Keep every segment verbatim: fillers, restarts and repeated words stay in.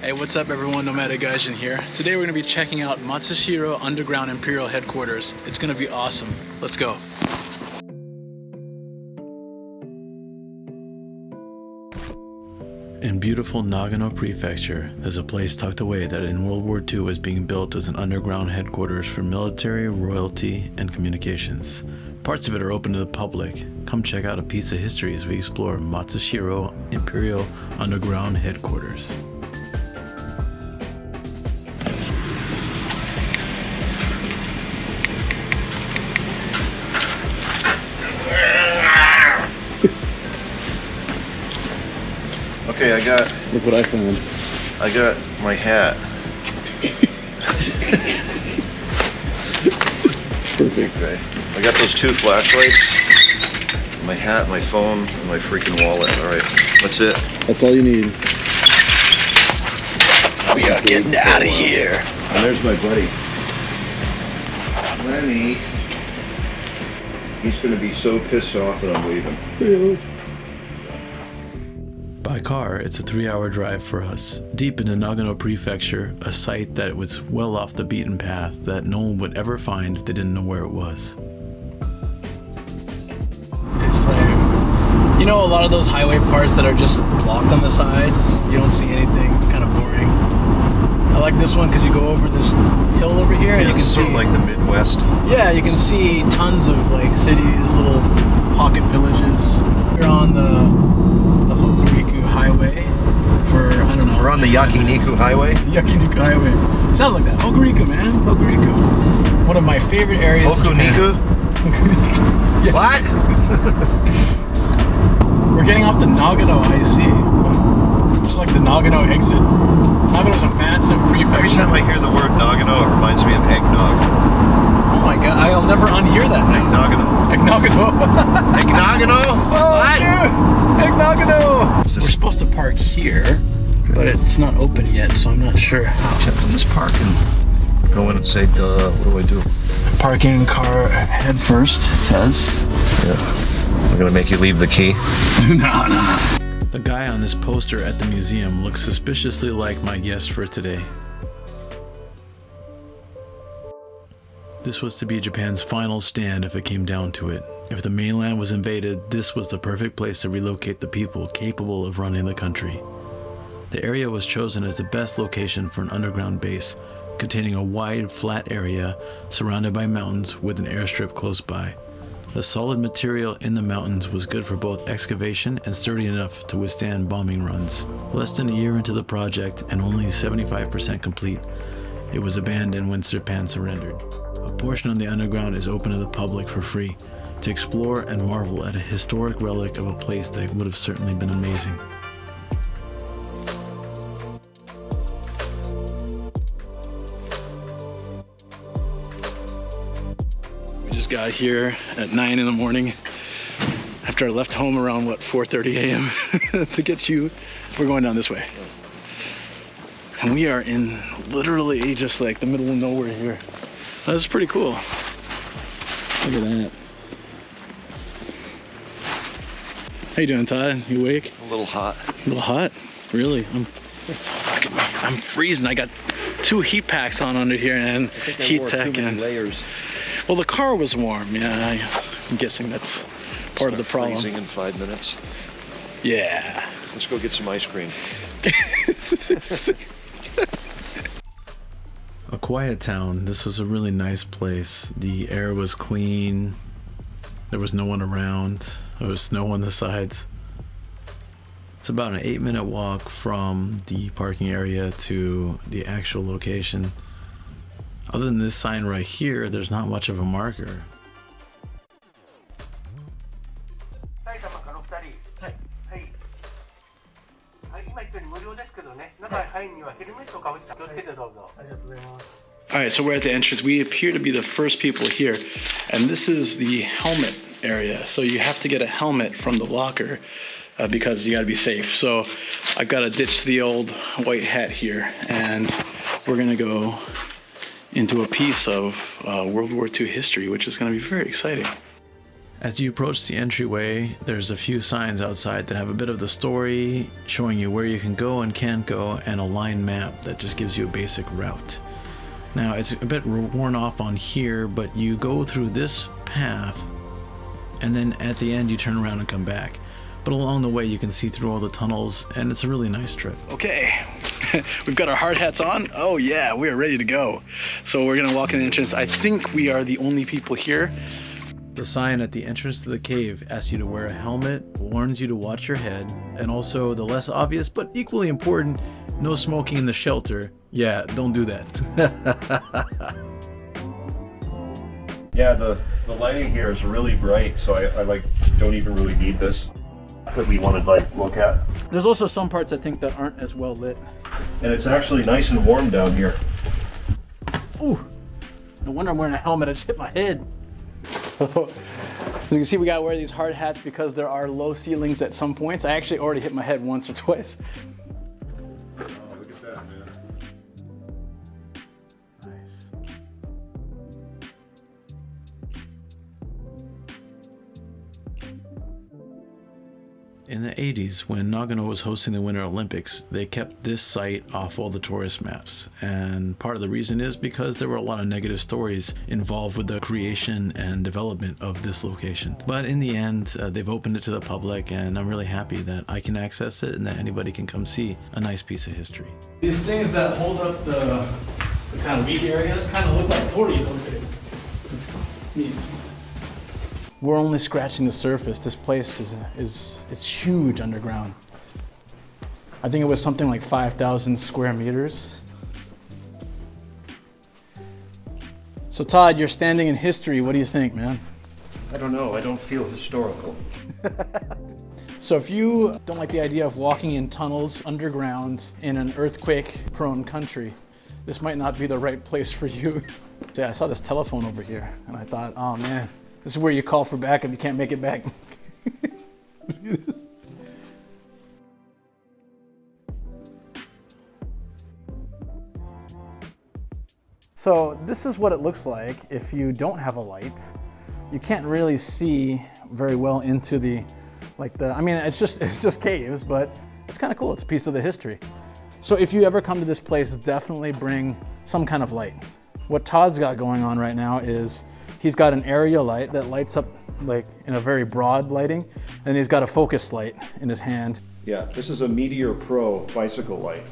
Hey, what's up everyone, Nomadic Gaijin here. Today we're going to be checking out Matsushiro Underground Imperial Headquarters. It's going to be awesome. Let's go. In beautiful Nagano Prefecture, there's a place tucked away that in World War Two was being built as an underground headquarters for military, royalty, and communications. Parts of it are open to the public. Come check out a piece of history as we explore Matsushiro Imperial Underground Headquarters. Okay, I got... Look what I found. I got my hat. Perfect. Okay. I got those two flashlights, my hat, my phone, and my freaking wallet. All right, that's it. That's all you need. We are getting out of here. And there's my buddy. Lenny. He's going to be so pissed off that I'm leaving. Hello. By car, it's a three-hour drive for us, deep into Nagano Prefecture, a site that was well off the beaten path that no one would ever find if they didn't know where it was. It's like, you know, a lot of those highway parts that are just blocked on the sides, you don't see anything, it's kind of boring. I like this one because you go over this hill over here, yeah, and you can sort see... sort of like the Midwest. Yeah, you can see tons of, like, cities, little pocket villages. You're on the... the Hokuriku Highway for, I don't know. We're on the Yakiniku Highway? Yakiniku Highway. Sounds like that. Hokuriku, man. Hokuriku. One of my favorite areas in Japan. Hokuniku? What? We're getting off the Nagano I C. It's like the Nagano exit. Nagano's a massive prefecture. Every time I hear the word Nagano, it reminds me of eggnog. Oh my god, I'll never unhear that now. Egnogano. Egnogano. Egnogano? Oh, what? Dude! Egnogano! We're supposed to park here, but it's not open yet, so I'm not sure how. Except I'm just parking. Go in and say, duh, what do I do? Parking car head first, it says. Yeah. We're gonna make you leave the key. No, no, no. The guy on this poster at the museum looks suspiciously like my guest for today. This was to be Japan's final stand if it came down to it. If the mainland was invaded, this was the perfect place to relocate the people capable of running the country. The area was chosen as the best location for an underground base, containing a wide, flat area surrounded by mountains with an airstrip close by. The solid material in the mountains was good for both excavation and sturdy enough to withstand bombing runs. Less than a year into the project and only seventy-five percent complete, it was abandoned when Japan surrendered. A portion of the underground is open to the public for free to explore and marvel at a historic relic of a place that would have certainly been amazing. We just got here at nine in the morning after I left home around what, four thirty a m to get you. We're going down this way. And we are in literally just like the middle of nowhere here. That's pretty cool. Look at that. How you doing, Todd? You awake? A little hot. A little hot? Really? I'm I'm freezing. I got two heat packs on under here and I think I heat wore tech too many and layers. Well, the car was warm. Yeah, I'm guessing that's part of the problem. Freezing in five minutes. Yeah. Let's go get some ice cream. A quiet town. This was a really nice place. The air was clean. There was no one around. There was snow on the sides. It's about an eight minute walk from the parking area to the actual location. Other than this sign right here, there's not much of a marker. Alright, so we're at the entrance. We appear to be the first people here, and this is the helmet area. So you have to get a helmet from the locker uh, because you gotta be safe. So I've gotta ditch the old white hat here, and we're gonna go into a piece of uh, World War Two history, which is gonna be very exciting. As you approach the entryway, there's a few signs outside that have a bit of the story, showing you where you can go and can't go, and a line map that just gives you a basic route. Now, it's a bit worn off on here, but you go through this path, and then at the end you turn around and come back. But along the way you can see through all the tunnels, and it's a really nice trip. Okay, we've got our hard hats on. Oh yeah, we are ready to go. So we're gonna walk in the entrance. I think we are the only people here. The sign at the entrance to the cave asks you to wear a helmet, warns you to watch your head, and also the less obvious but equally important, no smoking in the shelter. Yeah, don't do that. Yeah, the, the lighting here is really bright, so I, I like don't even really need this that we wanted to like, look at. There's also some parts I think that aren't as well lit. And it's actually nice and warm down here. Ooh, no wonder I'm wearing a helmet, I just hit my head. As you can see, we gotta wear these hard hats because there are low ceilings at some points. I actually already hit my head once or twice. Oh, look at that, man. Nice. In the eighties, when Nagano was hosting the Winter Olympics, they kept this site off all the tourist maps. And part of the reason is because there were a lot of negative stories involved with the creation and development of this location. But in the end, uh, they've opened it to the public, and I'm really happy that I can access it and that anybody can come see a nice piece of history. These things that hold up the, the kind of weak areas kind of look like Torii, don't they? It's neat. We're only scratching the surface. This place is, is it's huge underground. I think it was something like five thousand square meters. So Todd, you're standing in history. What do you think, man? I don't know. I don't feel historical. So if you don't like the idea of walking in tunnels underground in an earthquake-prone country, this might not be the right place for you. Yeah, I saw this telephone over here, and I thought, oh, man. This is where you call for backup, you can't make it back. So this is what it looks like if you don't have a light. You can't really see very well into the, like the, I mean, it's just, it's just caves, but it's kind of cool. It's a piece of the history. So if you ever come to this place, definitely bring some kind of light. What Todd's got going on right now is he's got an area light that lights up like in a very broad lighting, and he's got a focus light in his hand. Yeah, this is a Meteor Pro bicycle light.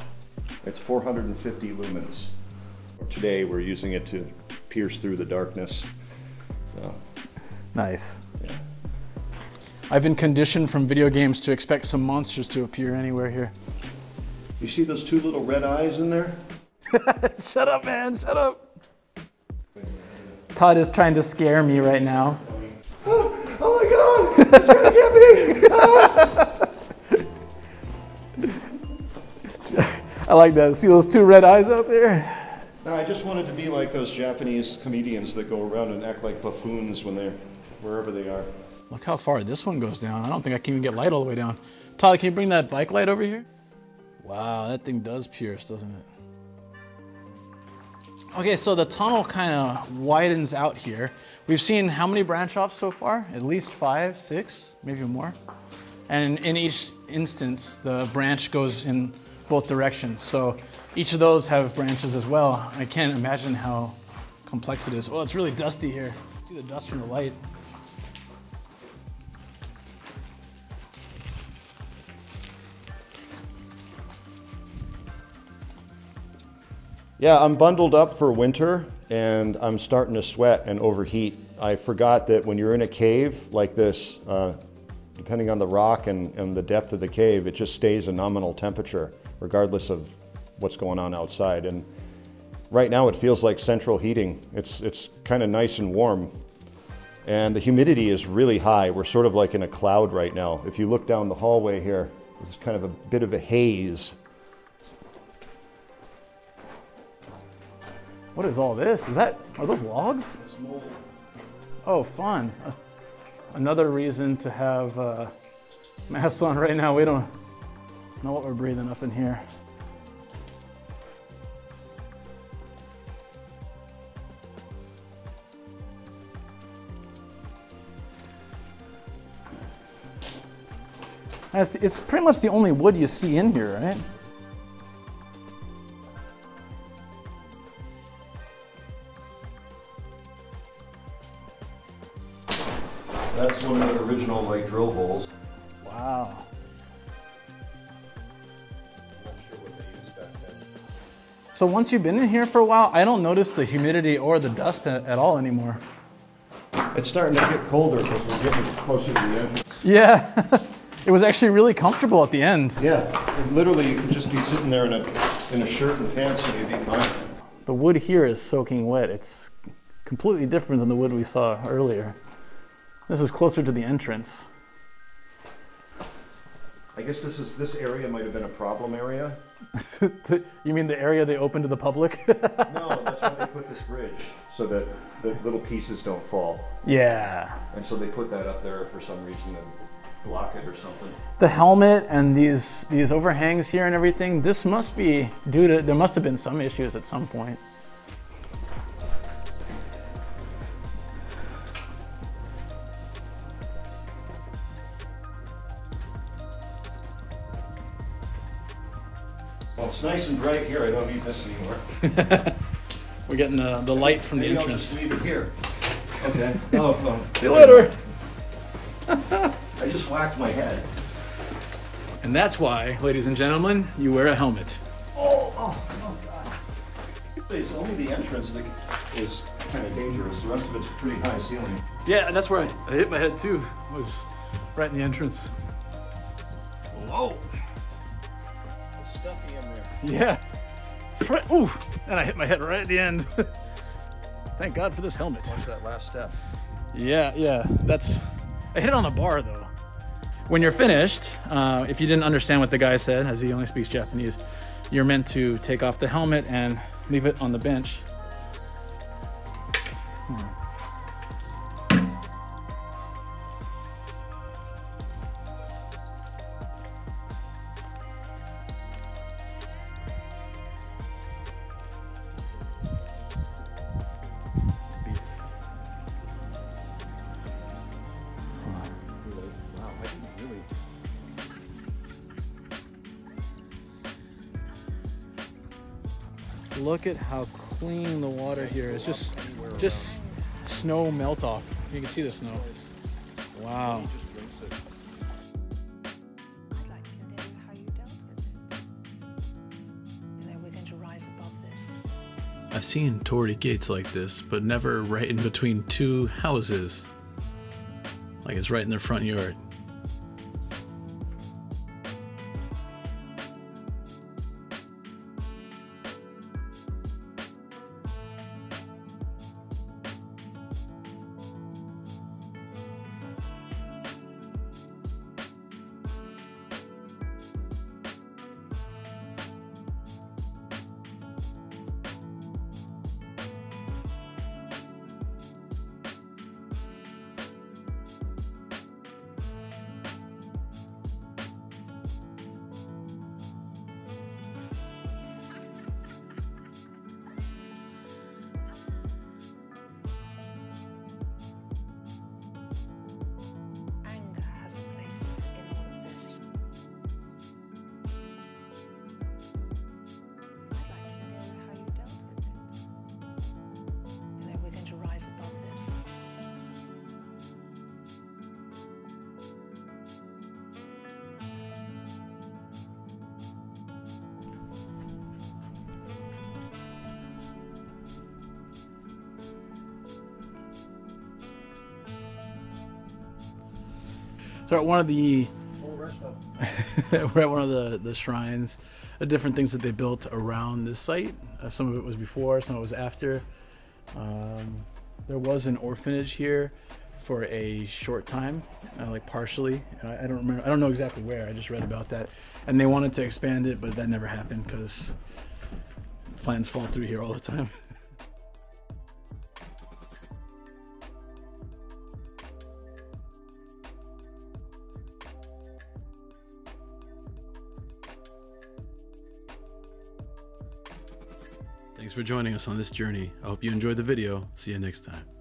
It's four hundred fifty lumens. Today we're using it to pierce through the darkness. So, nice. Yeah. I've been conditioned from video games to expect some monsters to appear anywhere here. You see those two little red eyes in there? Shut up, man, shut up. Todd is trying to scare me right now. Oh, oh my God, it's gonna get me! Ah. I like that. See those two red eyes out there? No, I just wanted to be like those Japanese comedians that go around and act like buffoons when they're wherever they are. Look how far this one goes down. I don't think I can even get light all the way down. Todd, can you bring that bike light over here? Wow, that thing does pierce, doesn't it? Okay, so the tunnel kind of widens out here. We've seen how many branch offs so far? At least five, six, maybe more. And in each instance, the branch goes in both directions. So each of those have branches as well. I can't imagine how complex it is. Oh, it's really dusty here. See the dust from the light. Yeah, I'm bundled up for winter and I'm starting to sweat and overheat. I forgot that when you're in a cave like this, uh, depending on the rock and, and the depth of the cave, it just stays a nominal temperature, regardless of what's going on outside. And right now it feels like central heating. It's, it's kind of nice and warm. And the humidity is really high. We're sort of like in a cloud right now. If you look down the hallway here, it's kind of a bit of a haze. What is all this? Is that, are those logs? Oh, fun. Uh, another reason to have uh, masks on right now. We don't know what we're breathing up in here. That's, it's pretty much the only wood you see in here, right? That's one of the original like drill holes. Wow. So once you've been in here for a while, I don't notice the humidity or the dust at, at all anymore. It's starting to get colder because we're getting closer to the end. Yeah, it was actually really comfortable at the end. Yeah, and literally you could just be sitting there in a, in a shirt and pants and you'd be fine. The wood here is soaking wet. It's completely different than the wood we saw earlier. This is closer to the entrance. I guess this is this area might have been a problem area. You mean the area they open to the public? No, that's why they put this bridge so that the little pieces don't fall. Yeah. And so they put that up there for some reason to block it or something. The helmet and these these overhangs here and everything. This must be due to there must have been some issues at some point. Well, it's nice and bright here. I don't need this anymore. We're getting uh, the light from Maybe the entrance. I'll just leave it here. Okay. Oh, well, see you later. I just whacked my head. And that's why, ladies and gentlemen, you wear a helmet. Oh, oh, oh God. It's only the entrance that is kind of dangerous. The rest of it's pretty high ceiling. Yeah, that's where I, I hit my head too. It was right in the entrance. Whoa. Stuffy in there. Yeah. Right, ooh, and I hit my head right at the end. Thank God for this helmet. Watch that last step. Yeah, yeah. That's. I hit it on a bar though. When you're finished, uh, if you didn't understand what the guy said, as he only speaks Japanese, you're meant to take off the helmet and leave it on the bench. Look at how clean the water here is. Just, just snow melt off. You can see the snow. Wow. I've seen Torii gates like this, but never right in between two houses. Like it's right in their front yard. So at one of the, we're at one of the, the shrines, the different things that they built around this site. Uh, some of it was before, some of it was after. Um, there was an orphanage here for a short time, uh, like partially. Uh, I don't remember, I don't know exactly where, I just read about that. And they wanted to expand it, but that never happened because plans fall through here all the time. Thanks for joining us on this journey. I hope you enjoyed the video. See you next time.